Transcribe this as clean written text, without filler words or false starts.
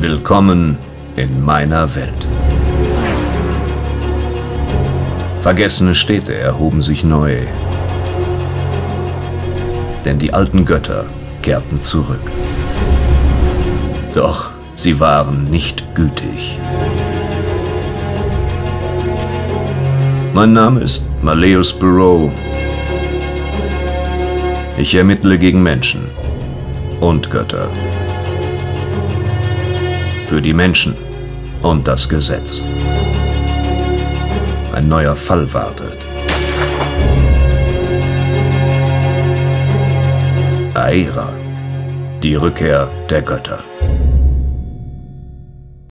Willkommen in meiner Welt. Vergessene Städte erhoben sich neu, denn die alten Götter kehrten zurück. Doch sie waren nicht gütig. Mein Name ist Malleus Bourreau. Ich ermittle gegen Menschen und Götter. Für die Menschen und das Gesetz. Ein neuer Fall wartet. AERA, die Rückkehr der Götter.